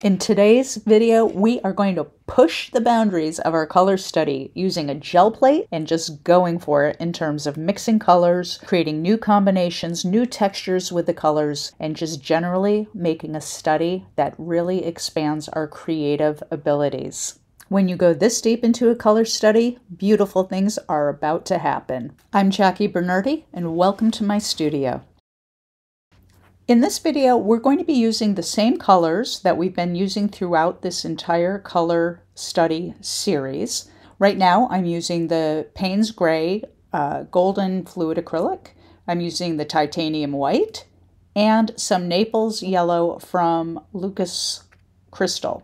In today's video, we are going to push the boundaries of our color study using a gel plate and just going for it in terms of mixing colors, creating new combinations, new textures with the colors, and just generally making a study that really expands our creative abilities. When you go this deep into a color study, beautiful things are about to happen. I'm Jackie Bernardi, and welcome to my studio. In this video, we're going to be using the same colors that we've been using throughout this entire color study series. Right now, I'm using the Payne's Gray Golden Fluid Acrylic. I'm using the Titanium White and some Naples Yellow from Lukas CRYL.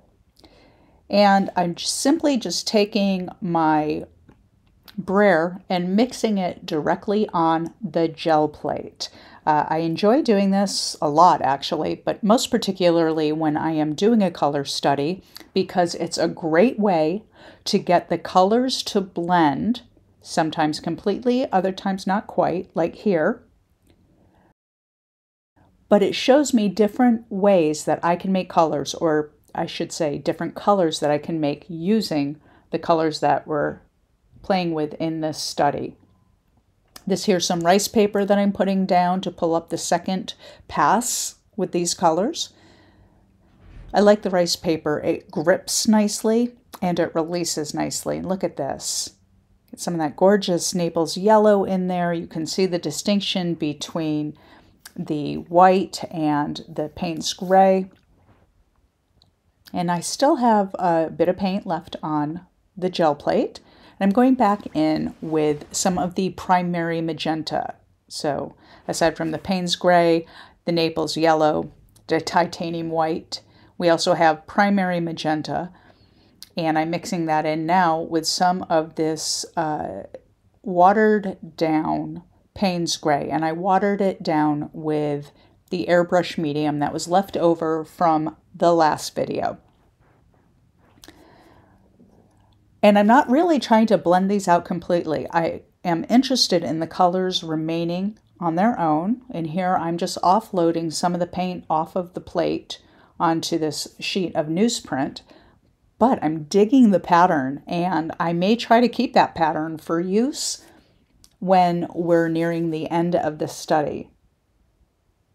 And I'm simply just taking my brayer and mixing it directly on the gel plate. I enjoy doing this a lot, actually, but most particularly when I am doing a color study, because it's a great way to get the colors to blend, sometimes completely, other times not quite, like here. But it shows me different ways that I can make colors, or I should say different colors that I can make using the colors that we're playing with in this study. This here's some rice paper that I'm putting down to pull up the second pass with these colors. I like the rice paper. It grips nicely and it releases nicely. And look at this. Get some of that gorgeous Naples yellow in there. You can see the distinction between the white and the Payne's Gray. And I still have a bit of paint left on the gel plate. I'm going back in with some of the primary magenta. So aside from the Payne's Gray, the Naples Yellow, the Titanium White, we also have primary magenta. And I'm mixing that in now with some of this watered down Payne's Gray. And I watered it down with the airbrush medium that was left over from the last video. And I'm not really trying to blend these out completely. I am interested in the colors remaining on their own. And here I'm just offloading some of the paint off of the plate onto this sheet of newsprint. But I'm digging the pattern, and I may try to keep that pattern for use when we're nearing the end of the study.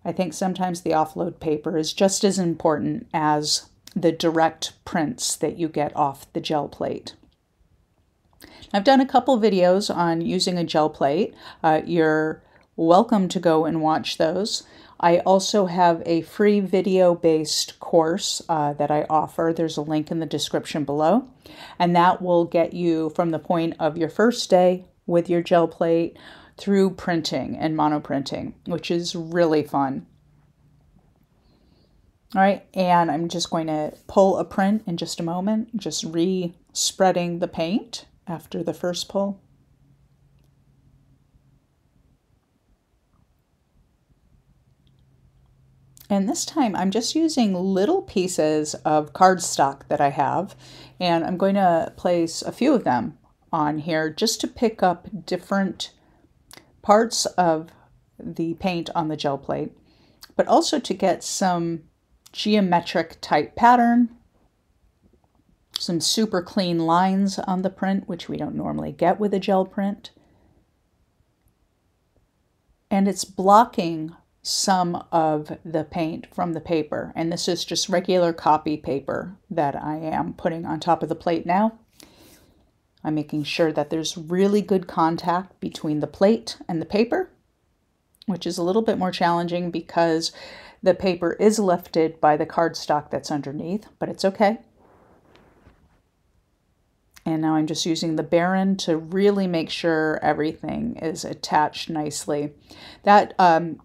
I think sometimes the offload paper is just as important as the direct prints that you get off the gel plate. I've done a couple videos on using a gel plate. You're welcome to go and watch those. I also have a free video-based course that I offer. There's a link in the description below, and that will get you from the point of your first day with your gel plate through printing and monoprinting, which is really fun. All right, and I'm just going to pull a print in just a moment, just re-spreading the paint after the first pull. And this time I'm just using little pieces of cardstock that I have, and I'm going to place a few of them on here just to pick up different parts of the paint on the gel plate, but also to get some geometric type pattern, some super clean lines on the print, which we don't normally get with a gel print. And it's blocking some of the paint from the paper. And this is just regular copy paper that I am putting on top of the plate now. I'm making sure that there's really good contact between the plate and the paper, which is a little bit more challenging because the paper is lifted by the cardstock that's underneath, but it's okay. And now I'm just using the baron to really make sure everything is attached nicely. That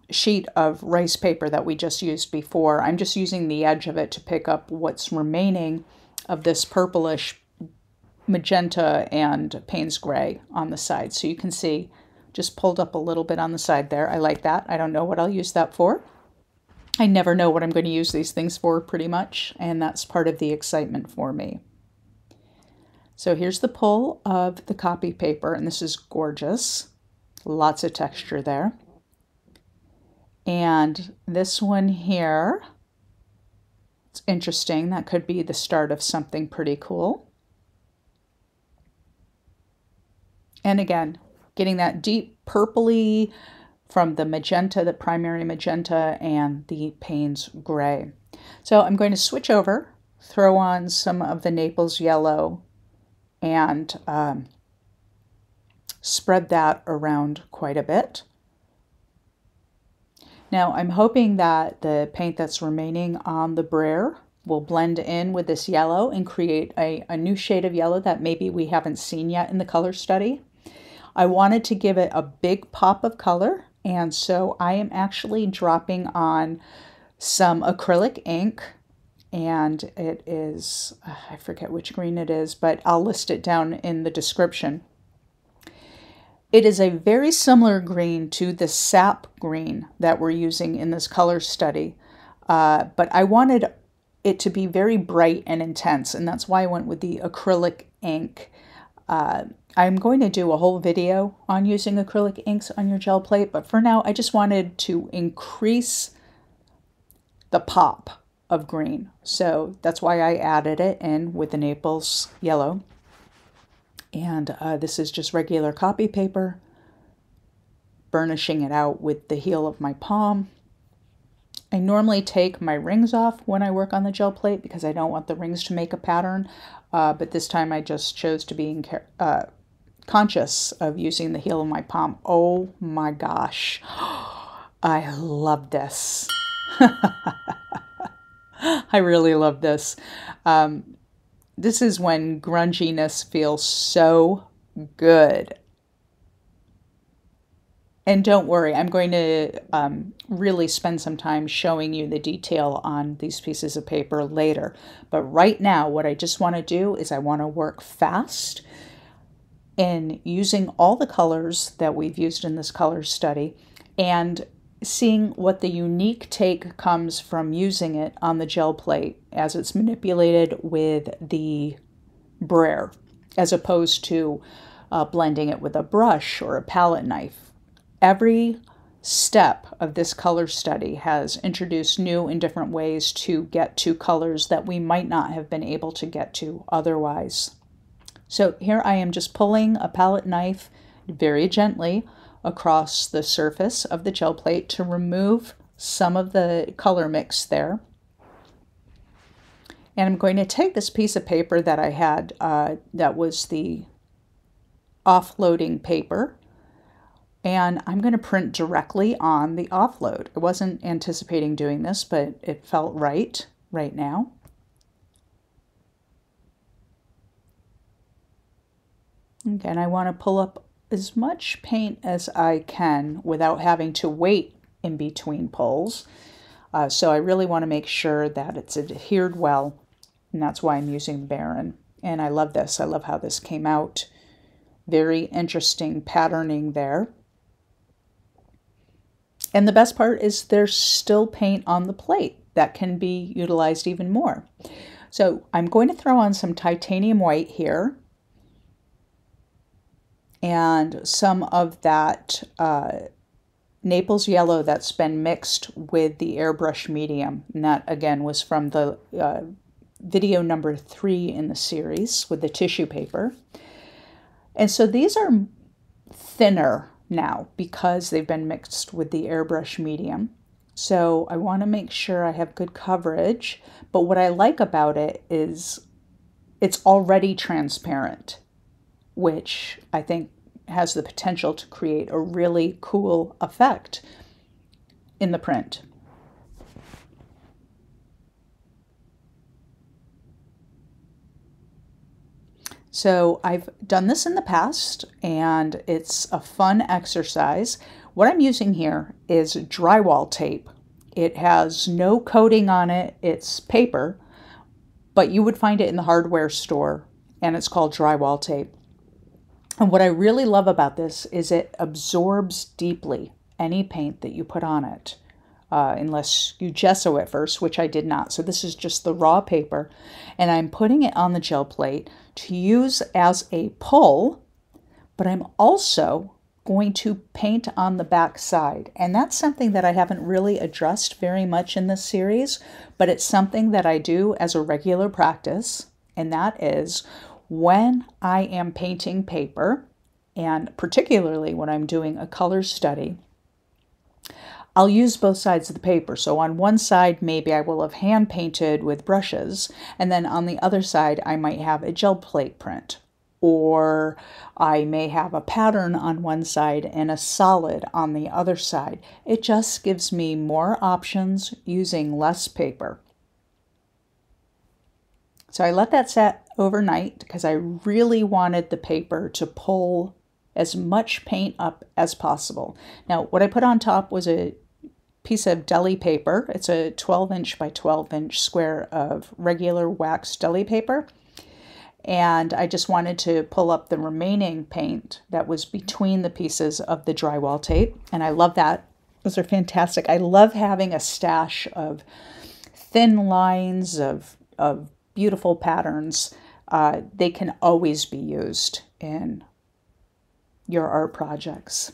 sheet of rice paper that we just used before, I'm just using the edge of it to pick up what's remaining of this purplish magenta and Payne's Gray on the side. So you can see, just pulled up a little bit on the side there. I like that. I don't know what I'll use that for. I never know what I'm going to use these things for, pretty much, and that's part of the excitement for me. So here's the pull of the copy paper, and this is gorgeous. Lots of texture there. And this one here, It's interesting. That could be the start of something pretty cool. And again, getting that deep purpley from the magenta, the primary magenta, and the Payne's Gray. So I'm going to switch over, throw on some of the Naples Yellow, and spread that around quite a bit. Now I'm hoping that the paint that's remaining on the brayer will blend in with this yellow and create a new shade of yellow that maybe we haven't seen yet in the color study. I wanted to give it a big pop of color, and so I am actually dropping on some acrylic ink, and it is, I forget which green it is, but I'll list it down in the description. It is a very similar green to the sap green that we're using in this color study, but I wanted it to be very bright and intense, and that's why I went with the acrylic ink. I'm going to do a whole video on using acrylic inks on your gel plate, but for now I just wanted to increase the pop of green. So that's why I added it in with the Naples Yellow. And this is just regular copy paper, burnishing it out with the heel of my palm. I normally take my rings off when I work on the gel plate because I don't want the rings to make a pattern, but this time I just chose to be conscious of using the heel of my palm. Oh my gosh, I love this. I really love this. This is when grunginess feels so good. And don't worry, I'm going to really spend some time showing you the detail on these pieces of paper later. But right now, what I just want to do is I want to work fast in using all the colors that we've used in this color study and seeing what the unique take comes from using it on the gel plate as it's manipulated with the brayer, as opposed to blending it with a brush or a palette knife. Every step of this color study has introduced new and different ways to get to colors that we might not have been able to get to otherwise. So here I am just pulling a palette knife very gently across the surface of the gel plate to remove some of the color mix there. And I'm going to take this piece of paper that I had that was the offloading paper, and I'm going to print directly on the offload. I wasn't anticipating doing this, but it felt right now. Okay, and I want to pull up as much paint as I can without having to wait in between pulls. So I really want to make sure that it's adhered well, and that's why I'm using Baron. And I love this. I love how this came out. Very interesting patterning there. And the best part is there's still paint on the plate that can be utilized even more. So I'm going to throw on some titanium white here and some of that Naples Yellow that's been mixed with the airbrush medium. And that, again, was from the video number 3 in the series with the tissue paper. And so these are thinner now because they've been mixed with the airbrush medium. So I want to make sure I have good coverage, but what I like about it is it's already transparent, which I think has the potential to create a really cool effect in the print. So I've done this in the past, and it's a fun exercise. What I'm using here is drywall tape. It has no coating on it. It's paper, but you would find it in the hardware store, and it's called drywall tape. And what I really love about this is it absorbs deeply any paint that you put on it, unless you gesso it first, which I did not. So this is just the raw paper, and I'm putting it on the gel plate to use as a pull, but I'm also going to paint on the back side. And that's something that I haven't really addressed very much in this series, but it's something that I do as a regular practice. And that is when I am painting paper, and particularly when I'm doing a color study, I'll use both sides of the paper. So on one side, maybe I will have hand painted with brushes, and then on the other side, I might have a gel plate print. Or I may have a pattern on one side and a solid on the other side. It just gives me more options using less paper. So I let that set overnight because I really wanted the paper to pull as much paint up as possible. Now, what I put on top was a piece of deli paper. It's a 12-inch by 12-inch square of regular wax deli paper. And I just wanted to pull up the remaining paint that was between the pieces of the drywall tape. And I love that. Those are fantastic. I love having a stash of thin lines of beautiful patterns. They can always be used in your art projects.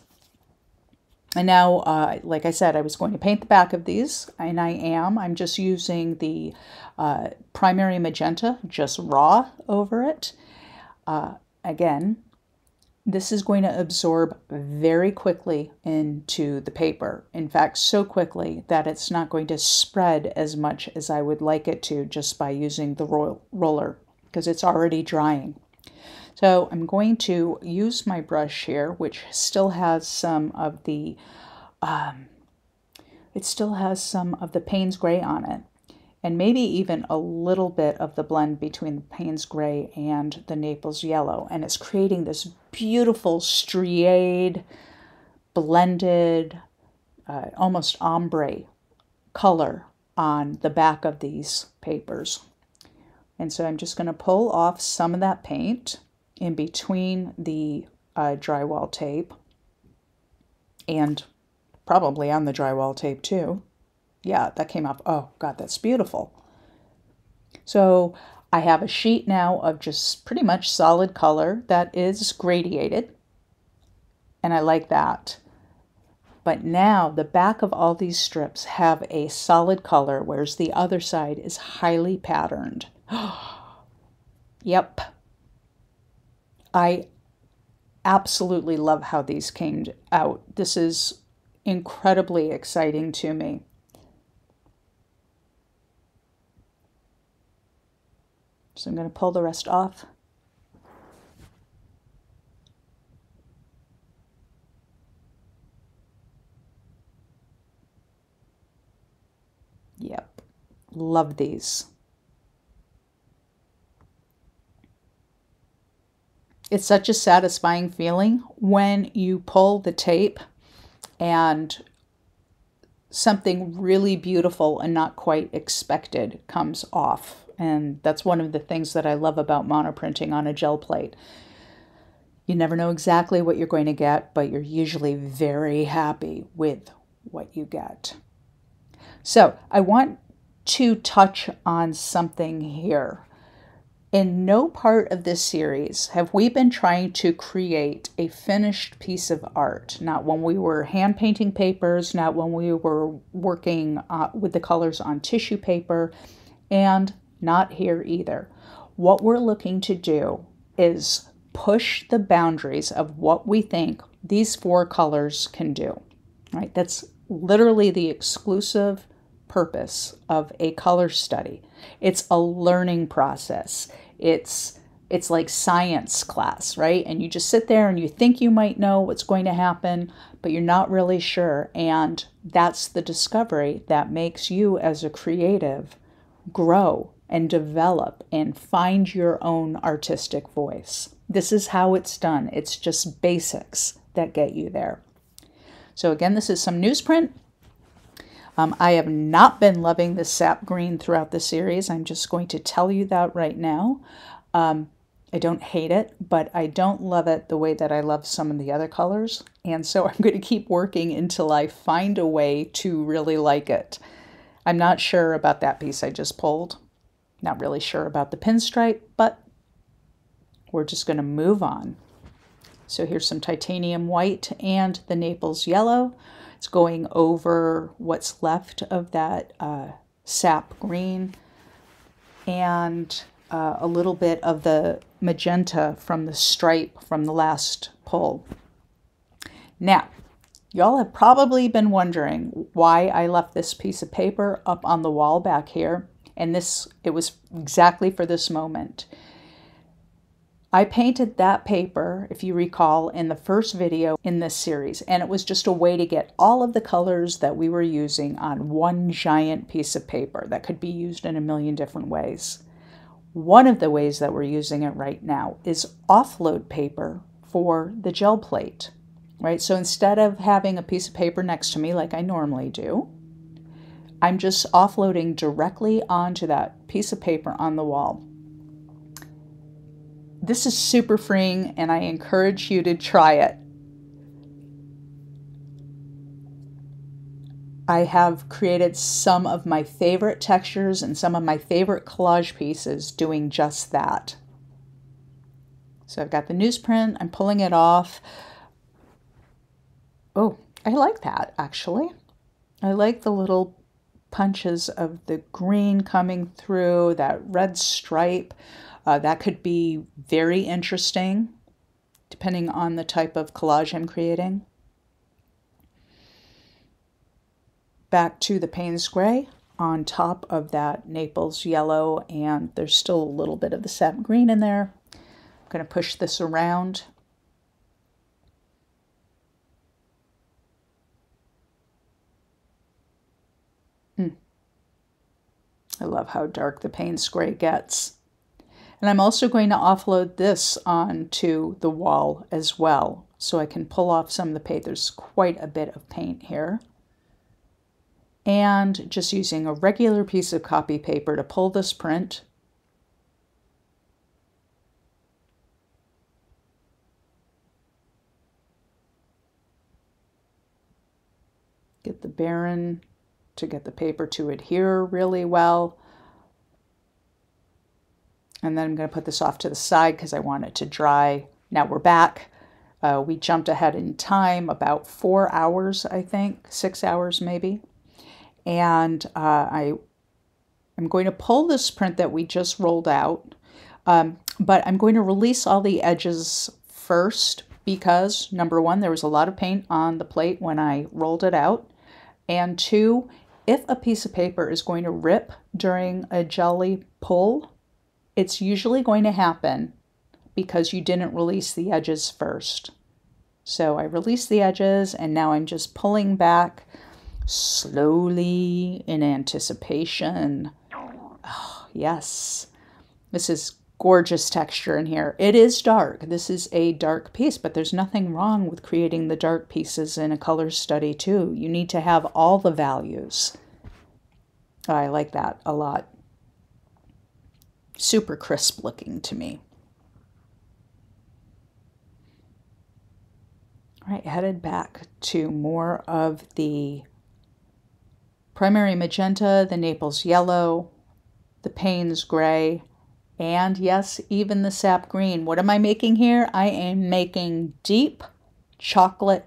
And now, like I said, I was going to paint the back of these, and I am. I'm just using the primary magenta, just raw over it. Again, this is going to absorb very quickly into the paper. In fact, so quickly that it's not going to spread as much as I would like it to just by using the roller, because it's already drying. So I'm going to use my brush here, which still has some of the, Payne's Gray on it, and maybe even a little bit of the blend between the Payne's Gray and the Naples Yellow, and it's creating this beautiful striated, blended, almost ombre color on the back of these papers. And so I'm just going to pull off some of that paint in between the drywall tape and probably on the drywall tape too. Yeah, that came up. Oh God, that's beautiful. So I have a sheet now of just pretty much solid color that is gradiated, and I like that. But now the back of all these strips have a solid color, whereas the other side is highly patterned. Yep. I absolutely love how these came out. This is incredibly exciting to me. So I'm going to pull the rest off. Yep. Love these. It's such a satisfying feeling when you pull the tape and something really beautiful and not quite expected comes off. And that's one of the things that I love about monoprinting on a gel plate. You never know exactly what you're going to get, but you're usually very happy with what you get. So I want to touch on something here. In no part of this series have we been trying to create a finished piece of art. Not when we were hand painting papers, not when we were working with the colors on tissue paper, and not here either. What we're looking to do is push the boundaries of what we think these four colors can do. Right? That's literally the exclusive purpose of a color study. It's a learning process. It's like science class, right? And you just sit there and you think you might know what's going to happen, but you're not really sure. And that's the discovery that makes you as a creative grow and develop and find your own artistic voice. This is how it's done. It's just basics that get you there. So again, this is some newsprint. I have not been loving the sap green throughout the series. I'm just going to tell you that right now. I don't hate it, but I don't love it the way that I love some of the other colors. And so I'm going to keep working until I find a way to really like it. I'm not sure about that piece I just pulled. Not really sure about the pinstripe, but we're just going to move on. So here's some titanium white and the Naples yellow. It's going over what's left of that sap green and a little bit of the magenta from the stripe from the last pull. Now, y'all have probably been wondering why I left this piece of paper up on the wall back here. And this, it was exactly for this moment. I painted that paper, if you recall, in the first video in this series, and it was just a way to get all of the colors that we were using on one giant piece of paper that could be used in a million different ways. One of the ways that we're using it right now is offload paper for the gel plate, right? So instead of having a piece of paper next to me like I normally do, I'm just offloading directly onto that piece of paper on the wall. This is super freeing, and I encourage you to try it. I have created some of my favorite textures and some of my favorite collage pieces doing just that. So I've got the newsprint, I'm pulling it off. Oh, I like that actually. I like the little punches of the green coming through, that red stripe. That could be very interesting, depending on the type of collage I'm creating. Back to the Payne's Gray on top of that Naples yellow, and there's still a little bit of the sap green in there. I'm going to push this around. I love how dark the Payne's Gray gets. And I'm also going to offload this onto the wall as well, so I can pull off some of the paint. There's quite a bit of paint here. And just using a regular piece of copy paper to pull this print. Get the baron to get the paper to adhere really well. And then I'm going to put this off to the side because I want it to dry. Now we're back. We jumped ahead in time about 4 hours, I think, 6 hours maybe. And I'm going to pull this print that we just rolled out, but I'm going to release all the edges first because, number one, there was a lot of paint on the plate when I rolled it out. And two, if a piece of paper is going to rip during a jelly pull, it's usually going to happen because you didn't release the edges first. So I released the edges, and now I'm just pulling back slowly in anticipation. Oh, yes, this is gorgeous texture in here. It is dark. This is a dark piece, but there's nothing wrong with creating the dark pieces in a color study too. You need to have all the values. Oh, I like that a lot. Super crisp looking to me. All right, headed back to more of the primary magenta, the Naples yellow, the Payne's gray, and yes, even the sap green. What am I making here? I am making deep chocolate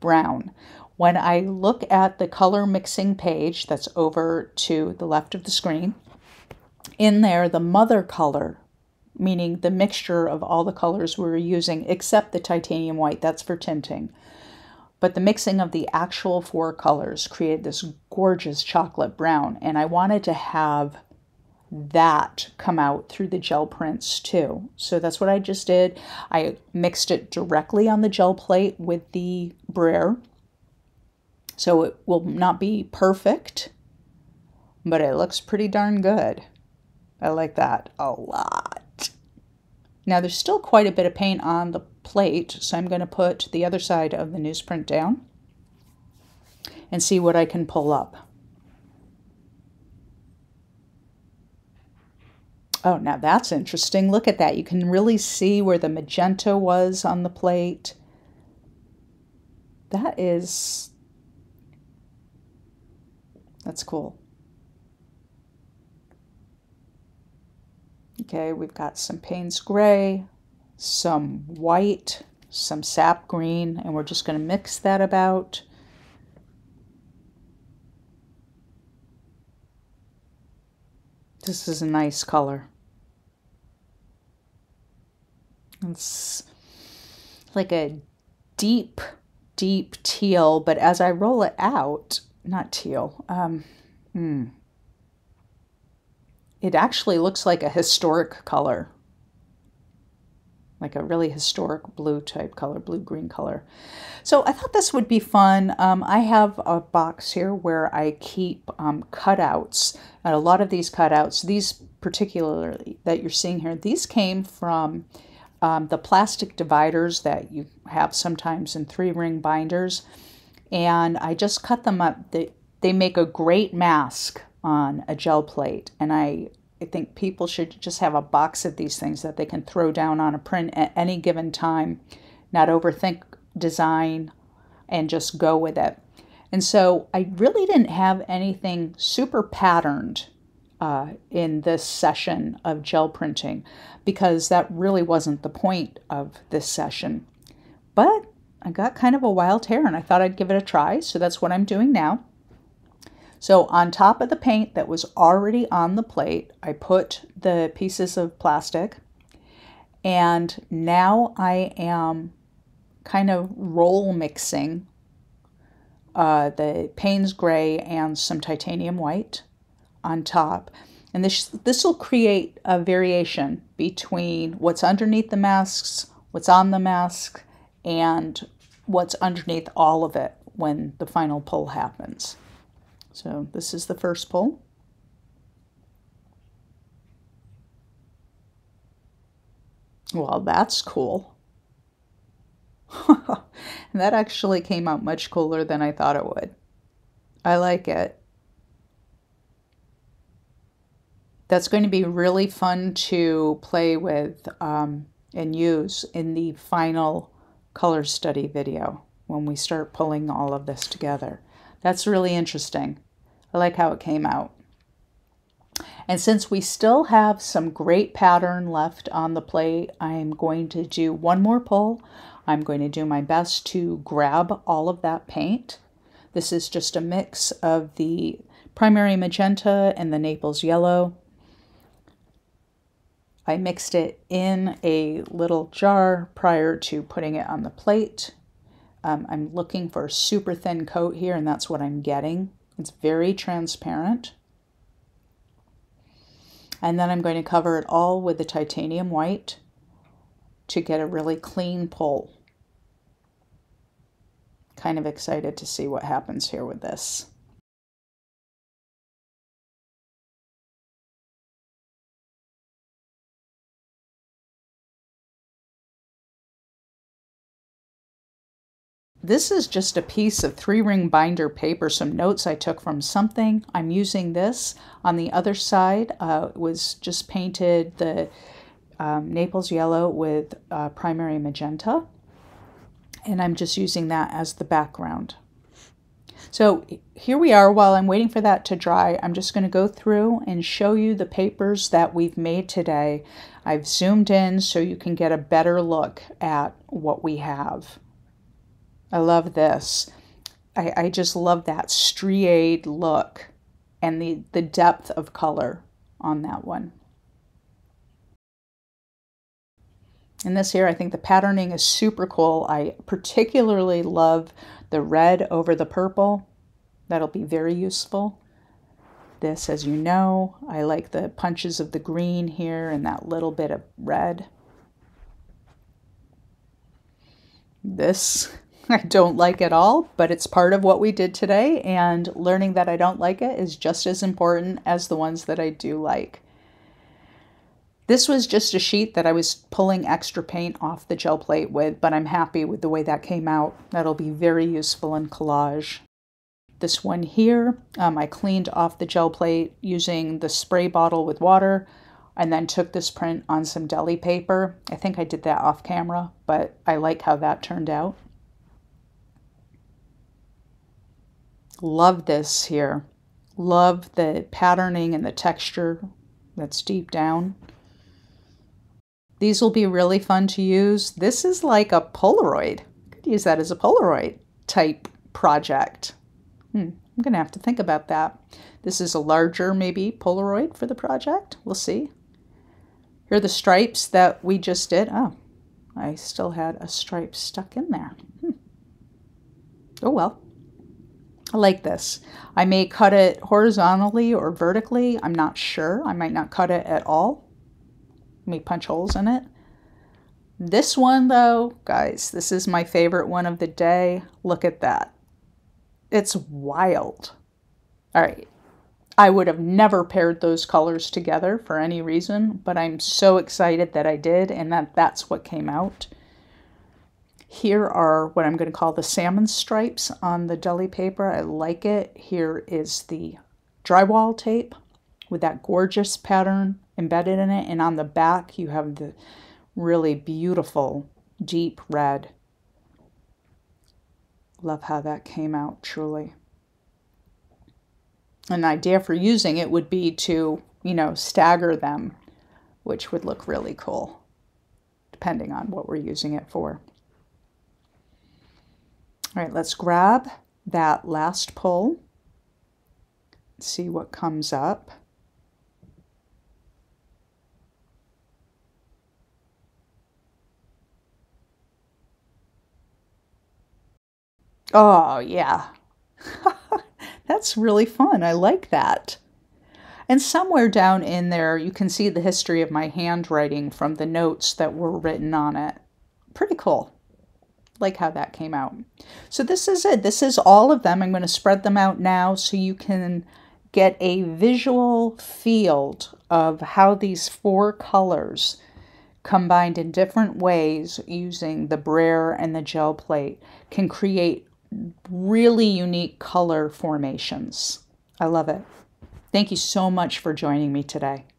brown. When I look at the color mixing page that's over to the left of the screen, in there, the mother color, meaning the mixture of all the colors we were using, except the titanium white, that's for tinting. But the mixing of the actual 4 colors created this gorgeous chocolate brown, and I wanted to have that come out through the gel prints too. So that's what I just did. I mixed it directly on the gel plate with the brayer. So it will not be perfect, but it looks pretty darn good. I like that a lot. Now there's still quite a bit of paint on the plate, so I'm going to put the other side of the newsprint down and see what I can pull up. Oh, now that's interesting. Look at that. You can really see where the magenta was on the plate. That's cool. Okay, we've got some Payne's Gray, some white, some sap green, and we're just going to mix that about. This is a nice color. It's like a deep, deep teal, but as I roll it out, not teal, it actually looks like a historic color, like a really historic blue type color, blue-green color. So I thought this would be fun. I have a box here where I keep cutouts, and a lot of these cutouts, these particularly that you're seeing here, these came from the plastic dividers that you have sometimes in 3-ring binders, and I just cut them up. They make a great mask on a gel plate, and I think people should just have a box of these things that they can throw down on a print at any given time, not overthink design, and just go with it. And so I really didn't have anything super patterned in this session of gel printing, because that really wasn't the point of this session. But I got kind of a wild hair and I thought I'd give it a try, so that's what I'm doing now. So on top of the paint that was already on the plate, I put the pieces of plastic, and now I am kind of roll mixing the Payne's Gray and some Titanium White on top. And this will create a variation between what's underneath the masks, what's on the mask, and what's underneath all of it when the final pull happens. So this is the first pull. Well, that's cool. And that actually came out much cooler than I thought it would. I like it. That's going to be really fun to play with and use in the final color study video when we start pulling all of this together. That's really interesting. I like how it came out. And since we still have some great pattern left on the plate, I'm going to do one more pull. I'm going to do my best to grab all of that paint. This is just a mix of the primary magenta and the Naples yellow. I mixed it in a little jar prior to putting it on the plate. I'm looking for a super thin coat here, and that's what I'm getting. It's very transparent. And then I'm going to cover it all with the titanium white to get a really clean pull. Kind of excited to see what happens here with this. This is just a piece of 3-ring binder paper, some notes I took from something. I'm using this. On the other side, it was just painted the Naples yellow with primary magenta. And I'm just using that as the background. So here we are. While I'm waiting for that to dry, I'm just going to go through and show you the papers that we've made today. I've zoomed in so you can get a better look at what we have. I love this. I just love that striated look and the depth of color on that one. And this here, I think the patterning is super cool. I particularly love the red over the purple. That'll be very useful. This, as you know, I like the punches of the green here and that little bit of red. This I don't like at all, but it's part of what we did today, and learning that I don't like it is just as important as the ones that I do like. This was just a sheet that I was pulling extra paint off the gel plate with, but I'm happy with the way that came out. That'll be very useful in collage. This one here, I cleaned off the gel plate using the spray bottle with water, and then took this print on some deli paper. I think I did that off camera, but I like how that turned out. Love this here. Love the patterning and the texture that's deep down. These will be really fun to use. This is like a Polaroid. Could use that as a Polaroid type project. I'm gonna have to think about that. This is a larger maybe Polaroid for the project. We'll see. Here are the stripes that we just did. Oh, I still had a stripe stuck in there. Oh well. I like this. I may cut it horizontally or vertically. I'm not sure. I might not cut it at all. Let me punch holes in it. This one though, guys, this is my favorite one of the day. Look at that. It's wild. All right. I would have never paired those colors together for any reason, but I'm so excited that I did and that that's what came out. Here are what I'm going to call the salmon stripes on the deli paper. I like it. Here is the drywall tape with that gorgeous pattern embedded in it. And on the back, you have the really beautiful deep red. Love how that came out, truly. An idea for using it would be to, you know, stagger them, which would look really cool, depending on what we're using it for. All right, let's grab that last pull, see what comes up. Oh, yeah. That's really fun. I like that. And somewhere down in there, you can see the history of my handwriting from the notes that were written on it. Pretty cool. Like how that came out. So this is it. This is all of them. I'm going to spread them out now so you can get a visual field of how these four colors combined in different ways using the brayer and the gel plate can create really unique color formations. I love it. Thank you so much for joining me today.